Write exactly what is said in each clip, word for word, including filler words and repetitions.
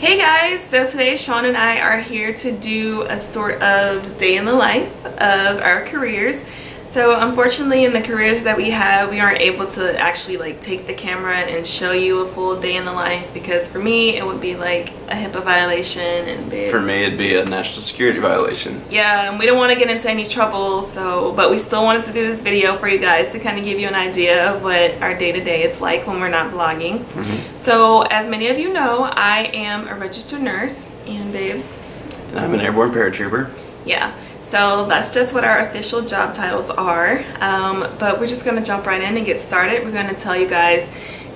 Hey guys, so today Sean and I are here to do a sort of day in the life of our careers. So unfortunately in the careers that we have, we aren't able to actually like take the camera and show you a full day in the life, because for me it would be like a HIPAA violation and big. For me it'd be a national security violation. Yeah, and we don't want to get into any trouble, so but we still wanted to do this video for you guys to kind of give you an idea of what our day-to-day is like when we're not vlogging. Mm-hmm. So as many of you know, I am a registered nurse and babe. And I'm an airborne paratrooper. Yeah. So that's just what our official job titles are, um, but we're just gonna jump right in and get started. We're gonna tell you guys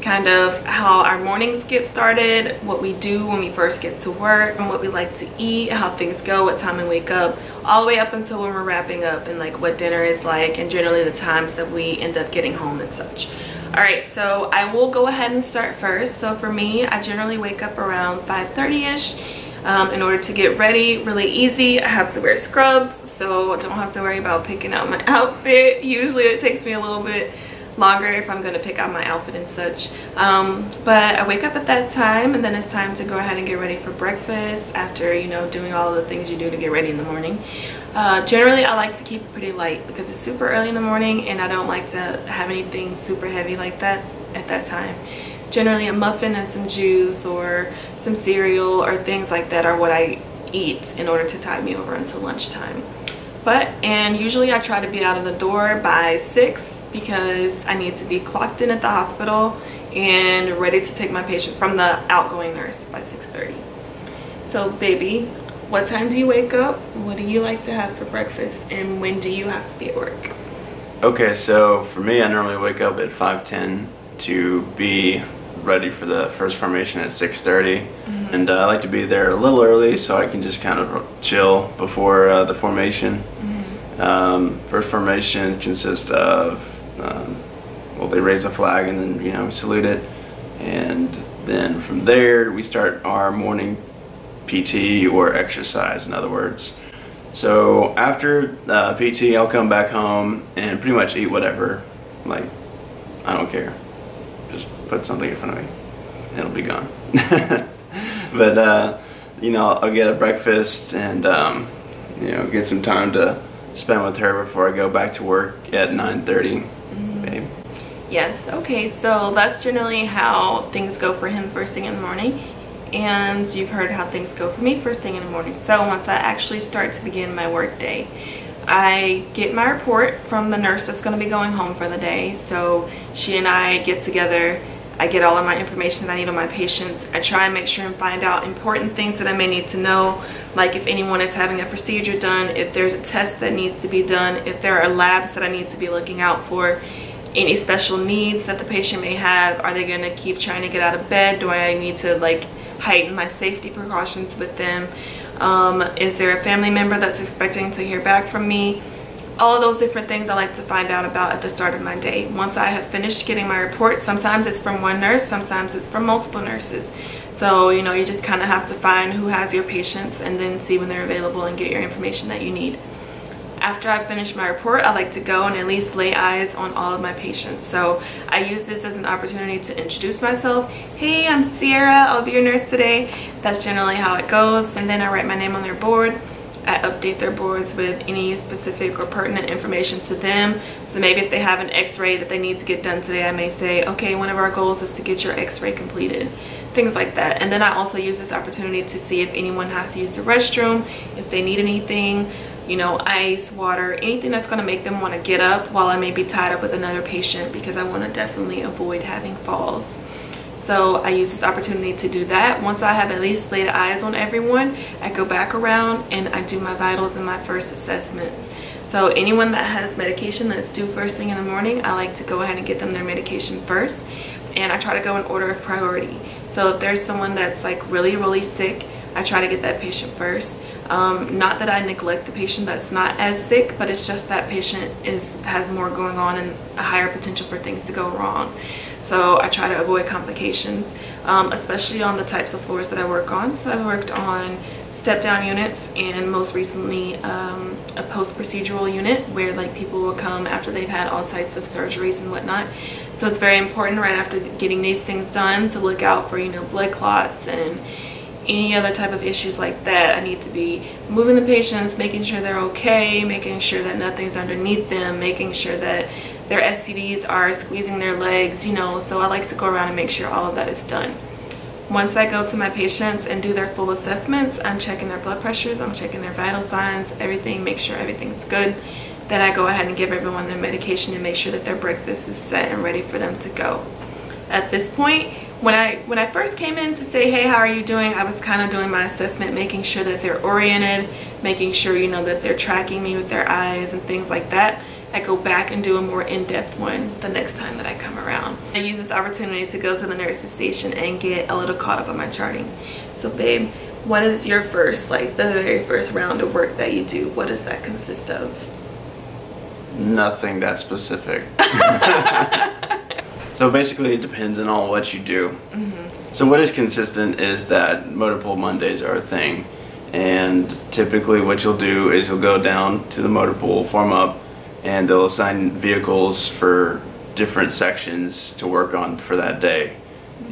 kind of how our mornings get started, what we do when we first get to work, and what we like to eat, how things go, what time we wake up, all the way up until when we're wrapping up and like what dinner is like, and generally the times that we end up getting home and such. All right, so I will go ahead and start first. So for me, I generally wake up around five thirty-ish. Um, in order to get ready, really easy. I have to wear scrubs, so I don't have to worry about picking out my outfit. Usually it takes me a little bit longer if I'm gonna pick out my outfit and such. Um, but I wake up at that time, and then it's time to go ahead and get ready for breakfast after, you know, doing all the things you do to get ready in the morning. Uh, generally, I like to keep it pretty light because it's super early in the morning and I don't like to have anything super heavy like that at that time. Generally a muffin and some juice or some cereal or things like that are what I eat in order to tide me over until lunchtime. But and usually I try to be out of the door by six because I need to be clocked in at the hospital and ready to take my patients from the outgoing nurse by six thirty. So baby, what time do you wake up? What do you like to have for breakfast, and when do you have to be at work? Okay, so for me, I normally wake up at five ten to be ready for the first formation at six thirty. Mm-hmm. And uh, I like to be there a little early so I can just kind of chill before uh, the formation. Mm-hmm. Um, first formation consists of, um, well, they raise a flag and then, you know, we salute it. And then from there, we start our morning P T or exercise, in other words. So after uh, P T, I'll come back home and pretty much eat whatever. Like, I don't care. Just put something in front of me, it'll be gone. But uh, you know, I'll get a breakfast and um, you know, get some time to spend with her before I go back to work at nine thirty. Mm-hmm. Babe. Yes. Okay, so that's generally how things go for him first thing in the morning, and you've heard how things go for me first thing in the morning. So once I actually start to begin my work day, I get my report from the nurse that's going to be going home for the day. So she and I get together, I get all of my information that I need on my patients. I try and make sure and find out important things that I may need to know, like if anyone is having a procedure done, if there's a test that needs to be done, if there are labs that I need to be looking out for, any special needs that the patient may have. Are they going to keep trying to get out of bed? Do I need to like heighten my safety precautions with them? Um, is there a family member that's expecting to hear back from me? All of those different things I like to find out about at the start of my day. Once I have finished getting my report, sometimes it's from one nurse, sometimes it's from multiple nurses. So, you know, you just kind of have to find who has your patients and then see when they're available and get your information that you need. After I finish my report, I like to go and at least lay eyes on all of my patients. So I use this as an opportunity to introduce myself. Hey, I'm Sierra, I'll be your nurse today. That's generally how it goes. And then I write my name on their board. I update their boards with any specific or pertinent information to them. So maybe if they have an x-ray that they need to get done today, I may say, okay, one of our goals is to get your x-ray completed. Things like that. And then I also use this opportunity to see if anyone has to use the restroom, if they need anything. You know, ice, water, anything that's going to make them want to get up while I may be tied up with another patient, because I want to definitely avoid having falls. So I use this opportunity to do that. Once I have at least laid eyes on everyone, I go back around and I do my vitals and my first assessments. So anyone that has medication that's due first thing in the morning, I like to go ahead and get them their medication first. And I try to go in order of priority. So if there's someone that's like really, really sick, I try to get that patient first. Um, not that I neglect the patient that's not as sick, but it's just that patient is has more going on and a higher potential for things to go wrong. So I try to avoid complications, um, especially on the types of floors that I work on. So I've worked on step-down units and most recently um, a post-procedural unit where like people will come after they've had all types of surgeries and whatnot. So it's very important right after getting these things done to look out for, you know, blood clots and any other type of issues like that. I need to be moving the patients, making sure they're okay, making sure that nothing's underneath them, making sure that their S T Ds are squeezing their legs, you know, so I like to go around and make sure all of that is done. Once I go to my patients and do their full assessments, I'm checking their blood pressures, I'm checking their vital signs, everything, make sure everything's good. Then I go ahead and give everyone their medication and make sure that their breakfast is set and ready for them to go. At this point, when I, when I first came in to say, hey, how are you doing? I was kind of doing my assessment, making sure that they're oriented, making sure, you know, that they're tracking me with their eyes and things like that. I go back and do a more in-depth one the next time that I come around. I use this opportunity to go to the nurse's station and get a little caught up on my charting. So babe, what is your first, like the very first round of work that you do? What does that consist of? Nothing that specific. So basically it depends on what you do. Mm-hmm. So what is consistent is that motor pool Mondays are a thing. And typically what you'll do is you'll go down to the motor pool, form up, and they'll assign vehicles for different sections to work on for that day.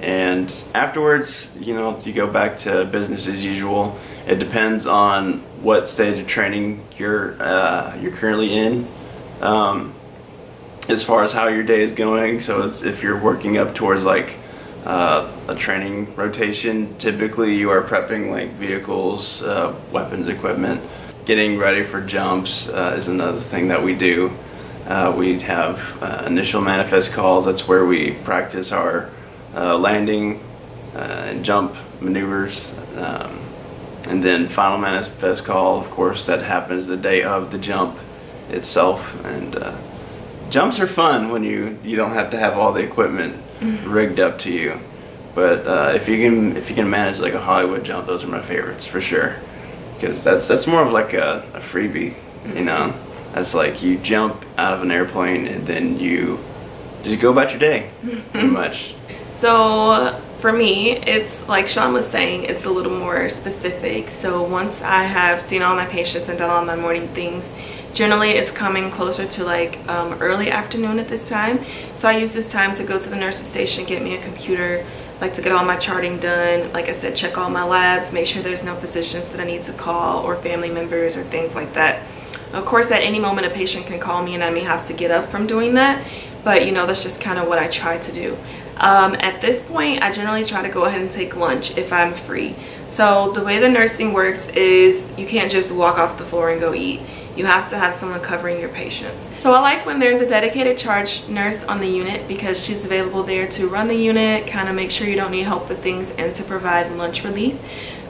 And afterwards, you know, you go back to business as usual. It depends on what stage of training you're, uh, you're currently in, um, as far as how your day is going. So it's, if you're working up towards like uh, a training rotation, typically you are prepping like vehicles, uh, weapons, equipment. Getting ready for jumps uh, is another thing that we do. Uh, we have uh, initial manifest calls. That's where we practice our uh, landing uh, and jump maneuvers. Um, and then final manifest call, of course, that happens the day of the jump itself. And uh, jumps are fun when you, you don't have to have all the equipment rigged up to you. But uh, if you can, if you can manage like a Hollywood jump, those are my favorites for sure. Because that's, that's more of like a, a freebie, you know? That's like you jump out of an airplane and then you just go about your day, pretty much. So for me, it's like Sean was saying, it's a little more specific. So once I have seen all my patients and done all my morning things, generally it's coming closer to like um, early afternoon at this time. So I use this time to go to the nurse's station, get me a computer, like to get all my charting done, like I said, check all my labs, make sure there's no physicians that I need to call or family members or things like that. Of course, at any moment a patient can call me and I may have to get up from doing that, but you know, that's just kind of what I try to do. Um, at this point, I generally try to go ahead and take lunch if I'm free. So the way the nursing works is you can't just walk off the floor and go eat. You have to have someone covering your patients. So I like when there's a dedicated charge nurse on the unit because she's available there to run the unit, kind of make sure you don't need help with things, and to provide lunch relief.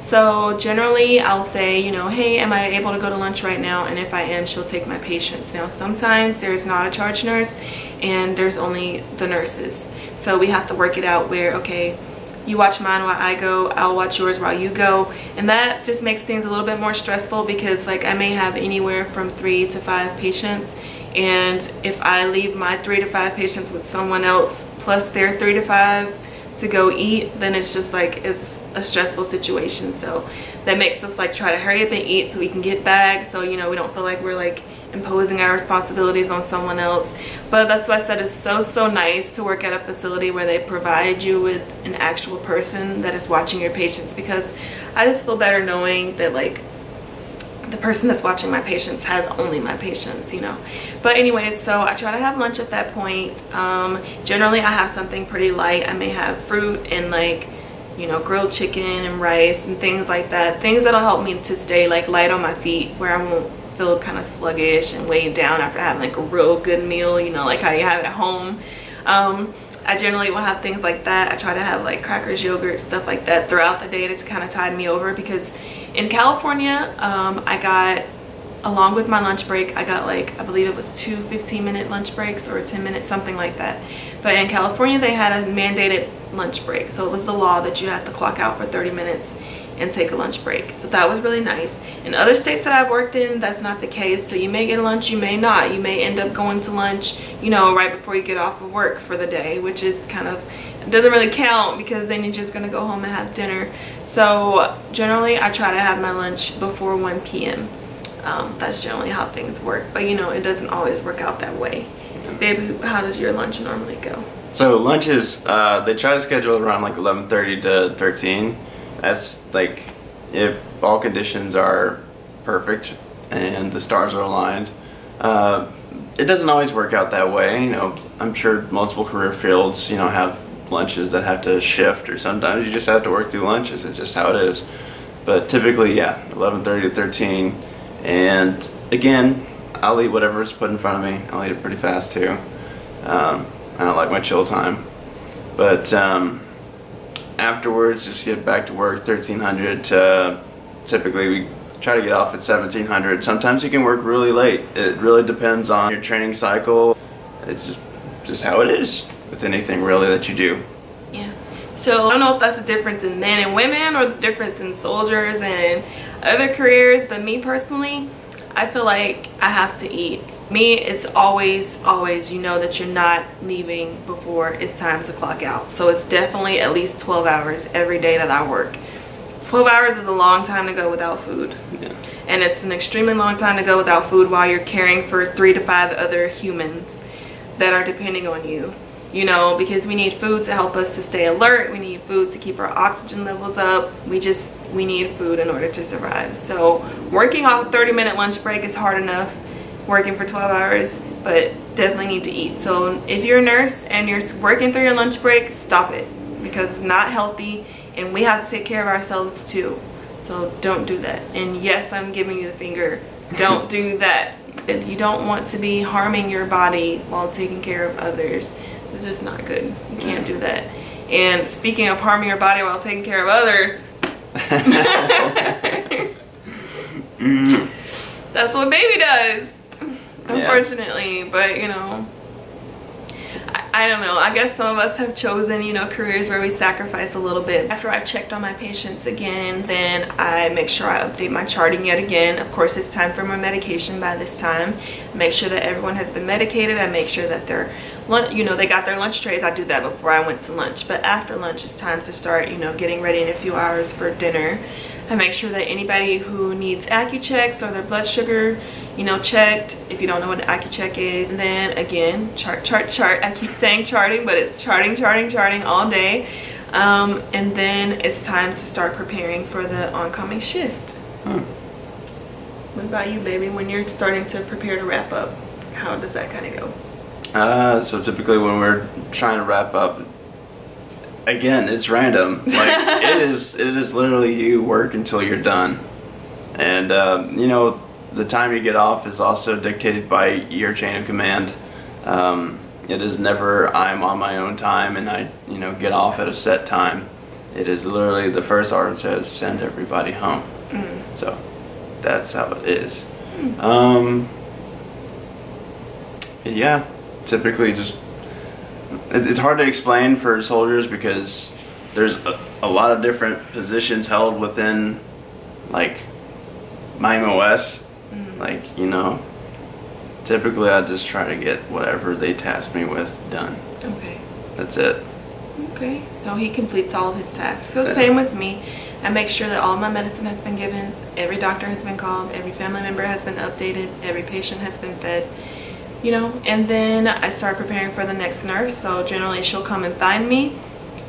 So generally I'll say, you know, hey, am I able to go to lunch right now? And if I am, she'll take my patients. Now sometimes there's not a charge nurse and there's only the nurses. So we have to work it out where, okay, you watch mine while I go, I'll watch yours while you go. And that just makes things a little bit more stressful because like I may have anywhere from three to five patients. And if I leave my three to five patients with someone else plus their three to five to go eat, then it's just like, it's a stressful situation. So that makes us like try to hurry up and eat so we can get back. So, you know, we don't feel like we're like imposing our responsibilities on someone else. But that's why I said it's so, so nice to work at a facility where they provide you with an actual person that is watching your patients, because I just feel better knowing that like the person that's watching my patients has only my patients, you know. But anyways, so I try to have lunch at that point. Um, generally I have something pretty light. I may have fruit and like, you know, grilled chicken and rice and things like that. Things that'll help me to stay like light on my feet where I won't feel kind of sluggish and weighed down after having like a real good meal, you know, like how you have at home. Um, I generally will have things like that. I try to have like crackers, yogurt, stuff like that throughout the day to kind of tide me over, because in California, um, I got, along with my lunch break, I got like, I believe it was two fifteen minute lunch breaks or ten minute, something like that. But in California, they had a mandated lunch break. So it was the law that you had to clock out for thirty minutes and take a lunch break. So that was really nice. In other states that I've worked in, that's not the case. So you may get lunch, you may not. You may end up going to lunch, you know, right before you get off of work for the day, which is kind of, doesn't really count because then you're just gonna go home and have dinner. So generally I try to have my lunch before one P M Um, that's generally how things work, but you know, it doesn't always work out that way. Baby, how does your lunch normally go? So lunch is, uh, they try to schedule around like eleven thirty to thirteen. That's like, if all conditions are perfect and the stars are aligned, uh, it doesn't always work out that way. You know, I'm sure multiple career fields, you know, have lunches that have to shift, or sometimes you just have to work through lunches. It's just how it is. But typically, yeah, eleven thirty to thirteen, and again, I'll eat whatever is put in front of me. I'll eat it pretty fast too. Um, I don't like my chill time. But um, afterwards, just get back to work, thirteen hundred to, uh, typically we try to get off at seventeen hundred. Sometimes you can work really late. It really depends on your training cycle. It's just, just how it is with anything really that you do. Yeah. So I don't know if that's the difference in men and women, or the difference in soldiers and other careers, but me personally, I feel like I have to eat. Me, it's always, always, you know that you're not leaving before it's time to clock out. So it's definitely at least twelve hours every day that I work. twelve hours is a long time to go without food. Yeah. And it's an extremely long time to go without food while you're caring for three to five other humans that are depending on you. You know, because we need food to help us to stay alert. We need food to keep our oxygen levels up. We just, we need food in order to survive. So working off a thirty minute lunch break is hard enough, working for twelve hours, but definitely need to eat. So if you're a nurse and you're working through your lunch break, stop it, because it's not healthy, and we have to take care of ourselves too. So don't do that. And yes, I'm giving you the finger. Don't do that. You don't want to be harming your body while taking care of others. It's just not good. You can't do that. And speaking of harming your body while taking care of others, that's what baby does, unfortunately. Yeah. But you know, I, I don't know, I guess some of us have chosen, you know, careers where we sacrifice a little bit. After I checked on my patients again, then I make sure I update my charting yet again. Of course, it's time for my medication by this time. Make sure that everyone has been medicated. I make sure that they're lunch, you know, they got their lunch trays. I do that before I went to lunch, but after lunch it's time to start, you know, getting ready in a few hours for dinner. I make sure that anybody who needs AccuChecks or their blood sugar, you know, checked, if you don't know what an AccuCheck is. And then again, chart, chart, chart. I keep saying charting, but it's charting, charting, charting all day. Um, and then it's time to start preparing for the oncoming shift. Hmm. What about you, baby? When you're starting to prepare to wrap up, how does that kind of go? Uh, so typically when we're trying to wrap up, again, it's random. Like, it is, it is literally you work until you're done. And, uh, you know, the time you get off is also dictated by your chain of command. Um, it is never, I'm on my own time and I, you know, get off at a set time. It is literally the first sergeant says, send everybody home. Mm. So that's how it is. Mm. Um, yeah. Typically, just it's hard to explain for soldiers because there's a, a lot of different positions held within, like, my M O S. Mm-hmm. Like, you know, typically I just try to get whatever they task me with done. Okay. That's it. Okay, so he completes all of his tasks. So same with me. I make sure that all my medicine has been given, every doctor has been called, every family member has been updated, every patient has been fed. You know, and then I start preparing for the next nurse. So generally she'll come and find me.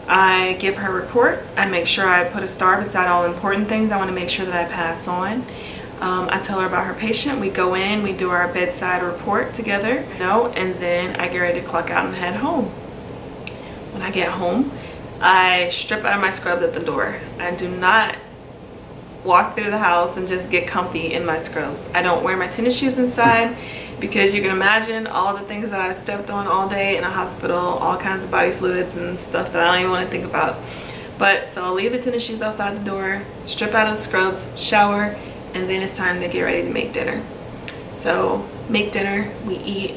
I give her a report. I make sure I put a star beside all important things I want to make sure that I pass on. Um, I tell her about her patient. We go in, we do our bedside report together. You know, and then I get ready to clock out and head home. When I get home, I strip out of my scrubs at the door. I do not walk through the house and just get comfy in my scrubs. I don't wear my tennis shoes inside, because you can imagine all the things that I stepped on all day in a hospital, all kinds of body fluids and stuff that I don't even want to think about. But so I'll leave the tennis shoes outside the door, strip out of the scrubs, shower, and then it's time to get ready to make dinner. So make dinner, we eat,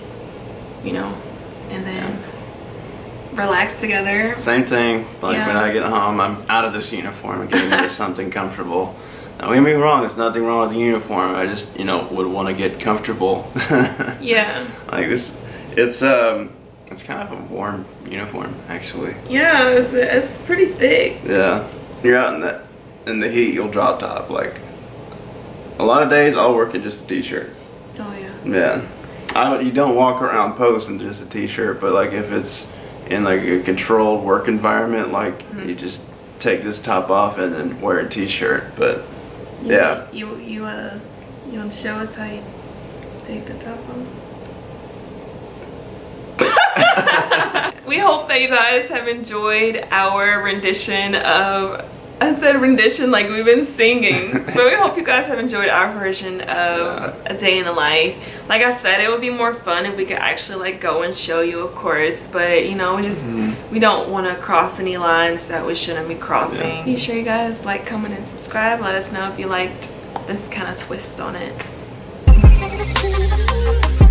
you know, and then relax together. Same thing, like yeah. When I get home, I'm out of this uniform and getting into something comfortable. Don't get me wrong, there's nothing wrong with the uniform. I just, you know, would want to get comfortable. Yeah. Like this, it's um, it's kind of a warm uniform, actually. Yeah, it's, it's pretty thick. Yeah. You're out in the, in the heat, you'll drop top. Like, a lot of days I'll work in just a t-shirt. Oh, yeah. Yeah. I don't, you don't walk around post in just a t-shirt, but like if it's in like a controlled work environment, like mm-hmm. you just take this top off and then wear a t-shirt, but you, yeah. You you wanna you wanna show us how you take the top off? We hope that you guys have enjoyed our rendition of I said rendition like we've been singing, but we hope you guys have enjoyed our version of A Day in the Life. Like I said, it would be more fun if we could actually like go and show you, of course, but you know, we just mm-hmm. we don't want to cross any lines that we shouldn't be crossing. Yeah. Be sure you guys like, comment, and subscribe. Let us know if you liked this kind of twist on it.